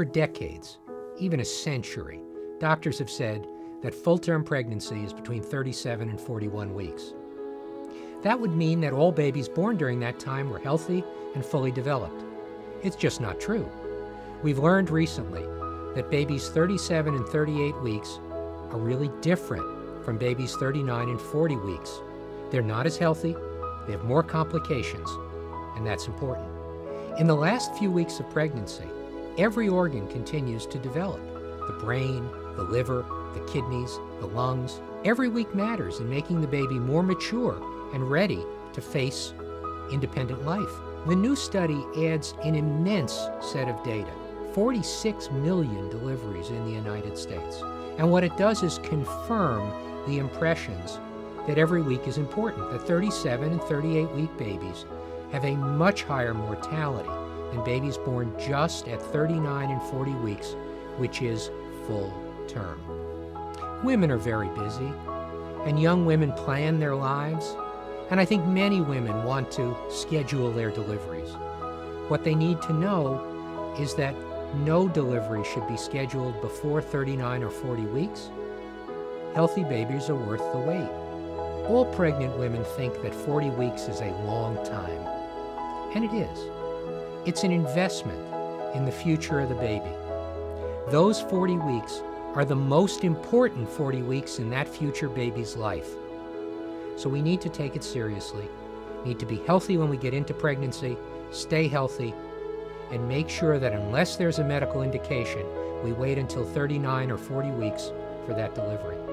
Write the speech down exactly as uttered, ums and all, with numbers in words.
For decades, even a century, doctors have said that full-term pregnancy is between thirty-seven and forty-one weeks. That would mean that all babies born during that time were healthy and fully developed. It's just not true. We've learned recently that babies thirty-seven and thirty-eight weeks are really different from babies thirty-nine and forty weeks. They're not as healthy, they have more complications, and that's important. In the last few weeks of pregnancy, every organ continues to develop. The brain, the liver, the kidneys, the lungs. Every week matters in making the baby more mature and ready to face independent life. The new study adds an immense set of data, forty-six million deliveries in the United States. And what it does is confirm the impressions that every week is important. The thirty-seven and thirty-eight week babies have a much higher mortality than babies born just at thirty-nine and forty weeks, which is full term. Women are very busy, and young women plan their lives, and I think many women want to schedule their deliveries. What they need to know is that no delivery should be scheduled before thirty-nine or forty weeks. Healthy babies are worth the wait. All pregnant women think that forty weeks is a long time, and it is. It's an investment in the future of the baby. Those forty weeks are the most important forty weeks in that future baby's life. So we need to take it seriously. We need to be healthy when we get into pregnancy, stay healthy, and make sure that unless there's a medical indication, we wait until thirty-nine or forty weeks for that delivery.